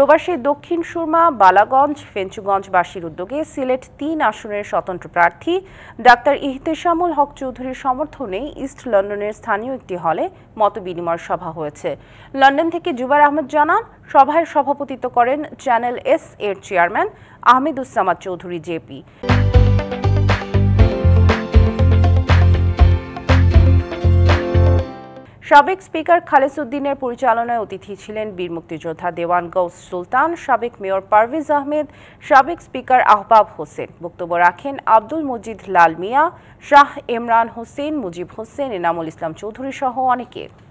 প্রবাসী দক্ষিণ সুরমা বালাগঞ্জ ফেঞ্চুগঞ্জবাসীর উদ্যোগে সিলেট ৩ আসনের স্বতন্ত্র প্রার্থী ডাক্তার ইহতেশামুল চৌধুরীর সমর্থনে ইস্ট লন্ডনের স্থানীয় একটি হলে মতবিনিময় সভা হয়েছে। লন্ডন থেকে জুবাইর আহমেদ জানান, সভায় সভাপতিত্ব করেন চ্যানেল এস এর চেয়ারম্যান আহমেদুজ্জামান চৌধুরী জেপি। সাবেক স্পিকার খালেসউদ্দিনের পরিচালনায় অতিথি ছিলেন বীর মুক্তিযোদ্ধা দেওয়ান গৌস সুলতান, সাবেক মেয়র পারভেজ আহমেদ, সাবেক স্পিকার আহবাব হোসেন। বক্তব্য রাখেন আব্দুল মজিদ লাল মিয়া, শাহ ইমরান হোসেন, মুজিব হোসেন, এনামুল ইসলাম চৌধুরী সহ অনেকে।